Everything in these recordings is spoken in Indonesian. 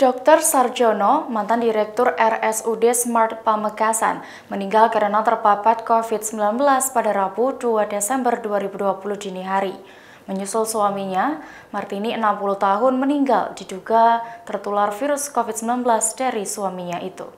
Dokter Sardjono, mantan Direktur RSUD Smart Pamekasan, meninggal karena terpapar COVID-19 pada Rabu 2 Desember 2020 dini hari. Menyusul suaminya, Martini 60 tahun meninggal diduga tertular virus COVID-19 dari suaminya itu.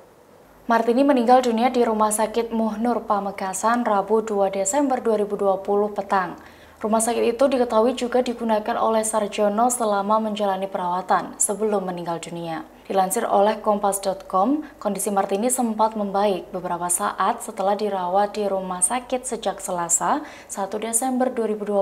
Martini meninggal dunia di Rumah Sakit Moh Noer Pamekasan Rabu 2 Desember 2020 petang. Rumah sakit itu diketahui juga digunakan oleh Sardjono selama menjalani perawatan sebelum meninggal dunia. Dilansir oleh kompas.com, kondisi Martini sempat membaik beberapa saat setelah dirawat di rumah sakit sejak Selasa 1 Desember 2020.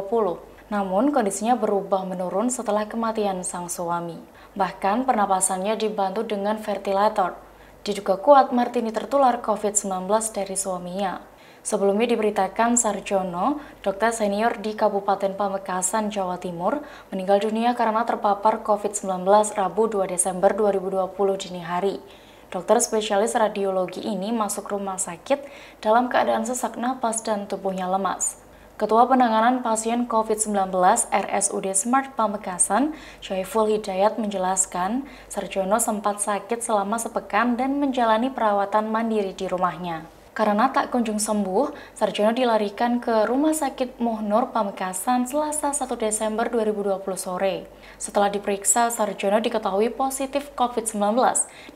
Namun kondisinya berubah menurun setelah kematian sang suami. Bahkan pernapasannya dibantu dengan ventilator. Diduga kuat Martini tertular COVID-19 dari suaminya. Sebelumnya diberitakan Sardjono, dokter senior di Kabupaten Pamekasan, Jawa Timur, meninggal dunia karena terpapar COVID-19 Rabu 2 Desember 2020 dini hari. Dokter spesialis radiologi ini masuk rumah sakit dalam keadaan sesak napas dan tubuhnya lemas. Ketua Penanganan Pasien COVID-19 RSUD Smart Pamekasan, Syaiful Hidayat menjelaskan, Sardjono sempat sakit selama sepekan dan menjalani perawatan mandiri di rumahnya. Karena tak kunjung sembuh, Sardjono dilarikan ke Rumah Sakit Moh Noer Pamekasan Selasa 1 Desember 2020 sore. Setelah diperiksa, Sardjono diketahui positif COVID-19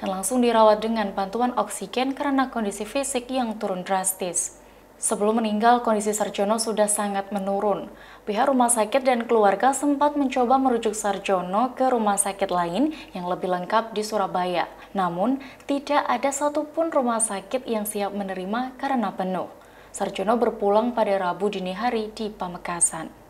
dan langsung dirawat dengan bantuan oksigen karena kondisi fisik yang turun drastis. Sebelum meninggal, kondisi Sardjono sudah sangat menurun. Pihak rumah sakit dan keluarga sempat mencoba merujuk Sardjono ke rumah sakit lain yang lebih lengkap di Surabaya. Namun, tidak ada satupun rumah sakit yang siap menerima karena penuh. Sardjono berpulang pada Rabu dini hari di Pamekasan.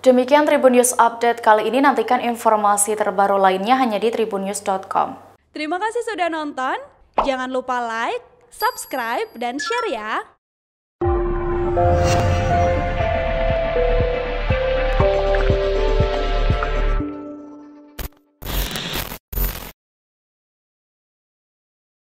Demikian Tribun News Update kali ini, nantikan informasi terbaru lainnya hanya di tribunnews.com. Terima kasih sudah nonton, jangan lupa like, subscribe, dan share ya!